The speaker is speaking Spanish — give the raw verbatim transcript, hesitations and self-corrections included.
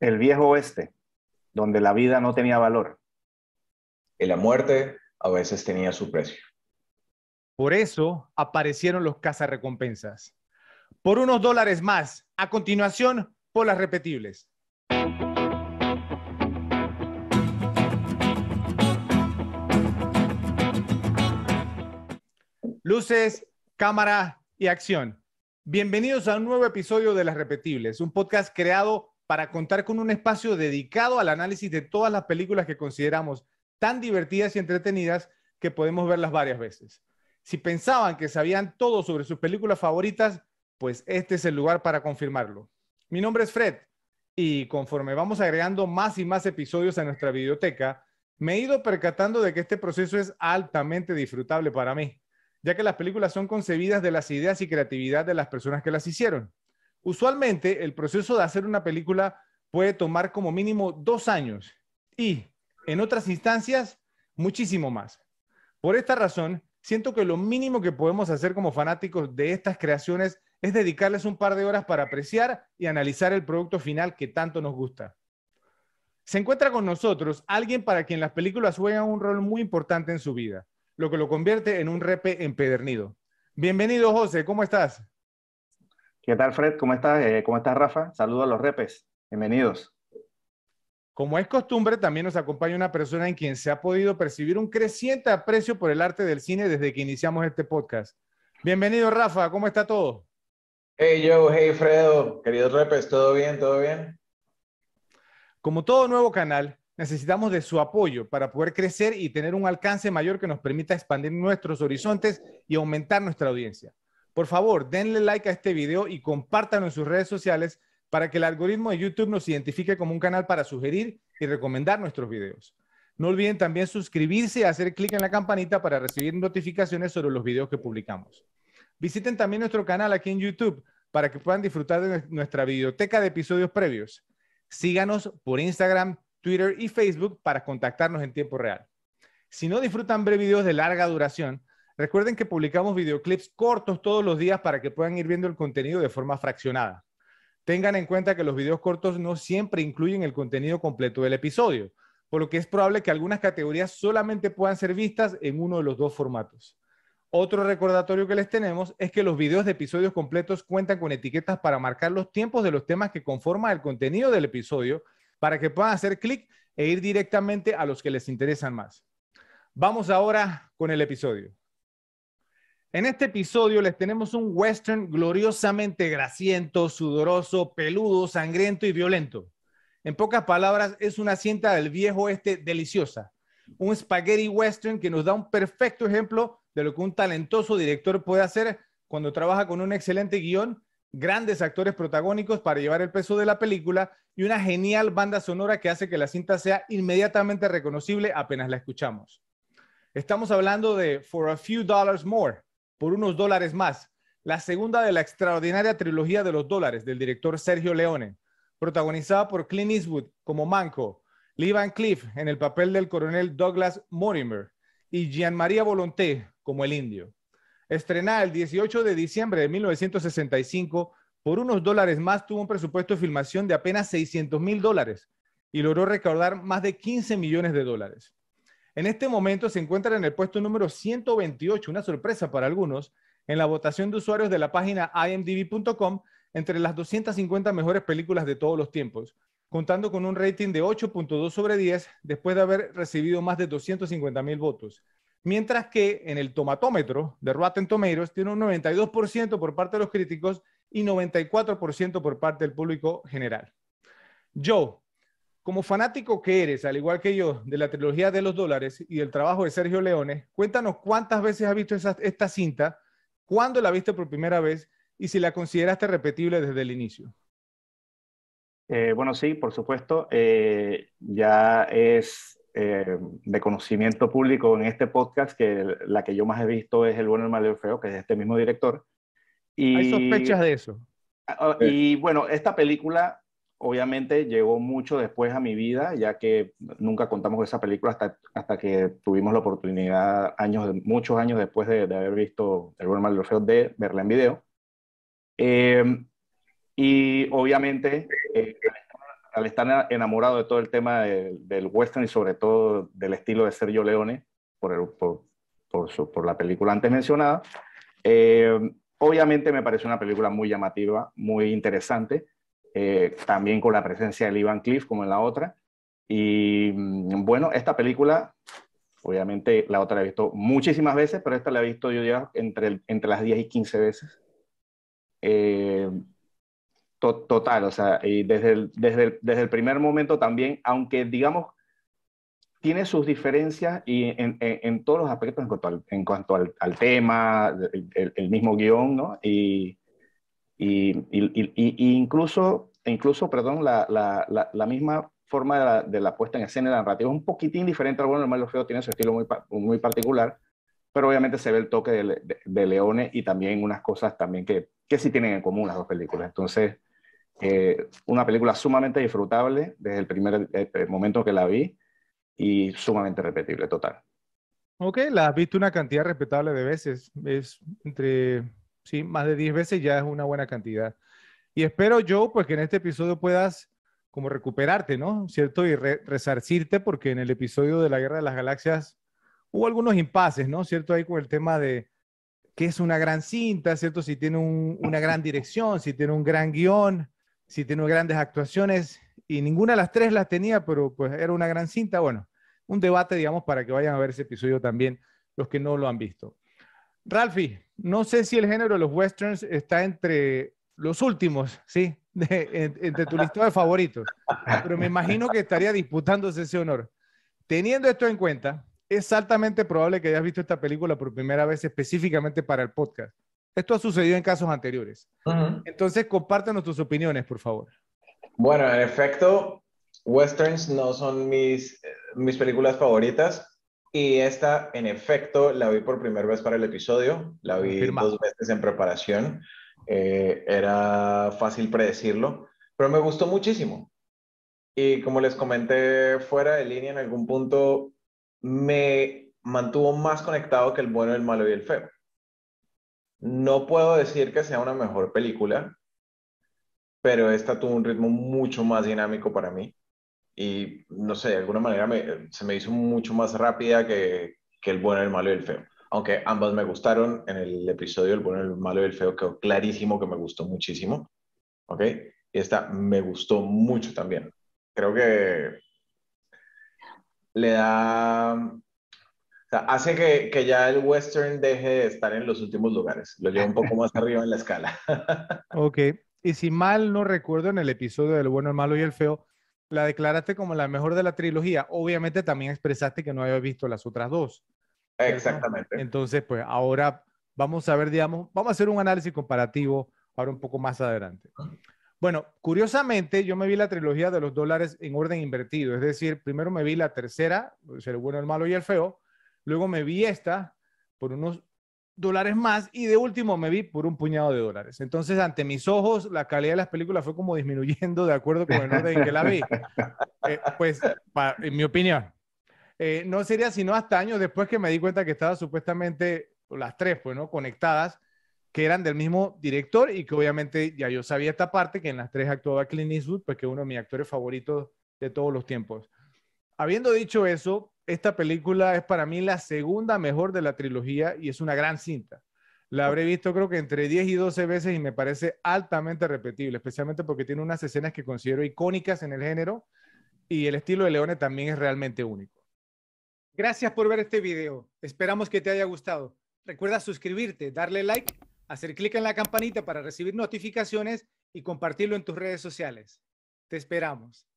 el viejo oeste, donde la vida no tenía valor. Y la muerte a veces tenía su precio. Por eso aparecieron los cazarrecompensas. Por unos dólares más, a continuación, por las repetibles. Luces, cámara y acción. Bienvenidos a un nuevo episodio de Las Repetibles, un podcast creado para contar con un espacio dedicado al análisis de todas las películas que consideramos tan divertidas y entretenidas que podemos verlas varias veces. Si pensaban que sabían todo sobre sus películas favoritas, pues este es el lugar para confirmarlo. Mi nombre es Fred y conforme vamos agregando más y más episodios a nuestra biblioteca, me he ido percatando de que este proceso es altamente disfrutable para mí, ya que las películas son concebidas de las ideas y creatividad de las personas que las hicieron. Usualmente, el proceso de hacer una película puede tomar como mínimo dos años y, en otras instancias, muchísimo más. Por esta razón, siento que lo mínimo que podemos hacer como fanáticos de estas creaciones es dedicarles un par de horas para apreciar y analizar el producto final que tanto nos gusta. Se encuentra con nosotros alguien para quien las películas juegan un rol muy importante en su vida, lo que lo convierte en un repe empedernido. Bienvenido, José, ¿cómo estás? ¿Qué tal, Fred? ¿Cómo estás? Eh, ¿Cómo estás, Rafa? Saludos a los repes. Bienvenidos. Como es costumbre, también nos acompaña una persona en quien se ha podido percibir un creciente aprecio por el arte del cine desde que iniciamos este podcast. Bienvenido, Rafa, ¿cómo está todo? Hey, Joe, hey, Fredo, queridos repes, ¿todo bien? ¿Todo bien? Como todo nuevo canal, necesitamos de su apoyo para poder crecer y tener un alcance mayor que nos permita expandir nuestros horizontes y aumentar nuestra audiencia. Por favor, denle like a este video y compártanlo en sus redes sociales para que el algoritmo de YouTube nos identifique como un canal para sugerir y recomendar nuestros videos. No olviden también suscribirse y hacer clic en la campanita para recibir notificaciones sobre los videos que publicamos. Visiten también nuestro canal aquí en YouTube para que puedan disfrutar de nuestra biblioteca de episodios previos. Síganos por Instagram, Twitter y Facebook para contactarnos en tiempo real. Si no disfrutan ver videos de larga duración, recuerden que publicamos videoclips cortos todos los días para que puedan ir viendo el contenido de forma fraccionada. Tengan en cuenta que los videos cortos no siempre incluyen el contenido completo del episodio, por lo que es probable que algunas categorías solamente puedan ser vistas en uno de los dos formatos. Otro recordatorio que les tenemos es que los videos de episodios completos cuentan con etiquetas para marcar los tiempos de los temas que conforman el contenido del episodio para que puedan hacer clic e ir directamente a los que les interesan más. Vamos ahora con el episodio. En este episodio les tenemos un western gloriosamente grasiento, sudoroso, peludo, sangriento y violento. En pocas palabras, es una cinta del viejo oeste deliciosa. Un spaghetti western que nos da un perfecto ejemplo de lo que un talentoso director puede hacer cuando trabaja con un excelente guión, grandes actores protagónicos para llevar el peso de la película y una genial banda sonora que hace que la cinta sea inmediatamente reconocible apenas la escuchamos. Estamos hablando de For a Few Dollars More, por unos dólares más, la segunda de la extraordinaria trilogía de los dólares del director Sergio Leone, protagonizada por Clint Eastwood como Manco, Lee Van Cleef en el papel del coronel Douglas Mortimer y Gian Maria Volonté como El Indio. Estrenada el dieciocho de diciembre de mil novecientos sesenta y cinco, Por unos dólares más tuvo un presupuesto de filmación de apenas seiscientos mil dólares y logró recaudar más de quince millones de dólares. En este momento se encuentra en el puesto número ciento veintiocho, una sorpresa para algunos, en la votación de usuarios de la página i m d b punto com entre las doscientas cincuenta mejores películas de todos los tiempos, contando con un rating de ocho punto dos sobre diez después de haber recibido más de doscientos cincuenta mil votos. Mientras que en el tomatómetro de Rotten Tomatoes tiene un noventa y dos por ciento por parte de los críticos y noventa y cuatro por ciento por parte del público general. Joe, como fanático que eres, al igual que yo, de la trilogía de los dólares y del trabajo de Sergio Leone, cuéntanos cuántas veces has visto esa, esta cinta, cuándo la viste por primera vez y si la consideraste repetible desde el inicio. Eh, bueno, sí, por supuesto. Eh, ya es... Eh, de conocimiento público en este podcast que el, la que yo más he visto es El Bueno, el Malo y el Feo, que es este mismo director. Y, ¿hay sospechas de eso? Uh, y bueno, esta película obviamente llegó mucho después a mi vida, ya que nunca contamos con esa película hasta, hasta que tuvimos la oportunidad años, muchos años después de, de haber visto El Bueno, el Malo y el Feo, de verla en video. Eh, y obviamente eh, al estar enamorado de todo el tema de, del western y sobre todo del estilo de Sergio Leone, por, el, por, por, su, por la película antes mencionada, eh, obviamente me pareció una película muy llamativa, muy interesante, eh, también con la presencia de Lee Van Cleef como en la otra. Y bueno, esta película, obviamente la otra la he visto muchísimas veces, pero esta la he visto yo ya entre, entre las diez y quince veces. Eh, to, total, o sea, y desde el, desde, el, desde el primer momento también, aunque digamos, tiene sus diferencias y en, en, en todos los aspectos en cuanto al, en cuanto al, al tema, el, el mismo guión, ¿no? Y, y, y, y, y incluso, incluso perdón, la, la, la, la misma forma de la, de la puesta en escena de la narrativa es un poquitín diferente al Bueno, el Malo y el Feo, tiene su estilo muy, muy particular, pero obviamente se ve el toque de, de, de Leone y también unas cosas también que, que sí tienen en común las dos películas. Entonces, eh, una película sumamente disfrutable desde el primer el momento que la vi y sumamente repetible, total. Ok, la has visto una cantidad respetable de veces, es entre, sí, más de diez veces ya es una buena cantidad. Y espero, Joe, pues que en este episodio puedas como recuperarte, ¿no? ¿Cierto? Y re resarcirte, porque en el episodio de La Guerra de las Galaxias hubo algunos impases, ¿no? ¿Cierto? Ahí con el tema de qué es una gran cinta, ¿cierto? Si tiene un, una gran dirección, si tiene un gran guión, si tiene grandes actuaciones, y ninguna de las tres las tenía, pero pues era una gran cinta. Bueno, un debate, digamos, para que vayan a ver ese episodio también los que no lo han visto. Ralphie, no sé si el género de los westerns está entre los últimos, ¿sí? De, en, entre tu listado de favoritos, pero me imagino que estaría disputándose ese honor. Teniendo esto en cuenta, es altamente probable que hayas visto esta película por primera vez específicamente para el podcast. Esto ha sucedido en casos anteriores. Uh-huh. Entonces, compártenos tus opiniones, por favor. Bueno, en efecto, westerns no son mis, mis películas favoritas, y esta, en efecto, la vi por primera vez para el episodio, la vi Confirmado. dos veces en preparación. Eh, era fácil predecirlo, pero me gustó muchísimo. Y como les comenté fuera de línea, en algún punto me mantuvo más conectado que El Bueno, el Malo y el Feo. No puedo decir que sea una mejor película, pero esta tuvo un ritmo mucho más dinámico para mí. Y no sé, de alguna manera me, se me hizo mucho más rápida que, que El Bueno, el Malo y el Feo. Aunque ambas me gustaron, en el episodio El Bueno, el Malo y el Feo quedó clarísimo que me gustó muchísimo, ¿ok? Y esta me gustó mucho también. Creo que le da... O sea, hace que, que ya el western deje de estar en los últimos lugares. Lo lleva un poco más arriba en la escala. Ok. Y si mal no recuerdo, en el episodio del Bueno, el Malo y el Feo, la declaraste como la mejor de la trilogía. Obviamente también expresaste que no habías visto las otras dos. Exactamente. Entonces, pues ahora vamos a ver, digamos, vamos a hacer un análisis comparativo ahora un poco más adelante. Bueno, curiosamente, yo me vi la trilogía de los dólares en orden invertido, es decir, primero me vi la tercera, El Bueno, el Malo y el Feo, luego me vi esta por unos dólares más y de último me vi por un puñado de dólares. Entonces, ante mis ojos, la calidad de las películas fue como disminuyendo de acuerdo con el orden en que la vi. Eh, pues, para, en mi opinión. Eh, no sería sino hasta años después que me di cuenta que estaban supuestamente las tres, pues, ¿no? Conectadas, que eran del mismo director y que obviamente ya yo sabía esta parte, que en las tres actuaba Clint Eastwood, pues que es uno de mis actores favoritos de todos los tiempos. Habiendo dicho eso, esta película es para mí la segunda mejor de la trilogía y es una gran cinta. La habré visto creo que entre diez y doce veces y me parece altamente repetible, especialmente porque tiene unas escenas que considero icónicas en el género y el estilo de Leone también es realmente único. Gracias por ver este video. Esperamos que te haya gustado. Recuerda suscribirte, darle like, hacer clic en la campanita para recibir notificaciones y compartirlo en tus redes sociales. Te esperamos.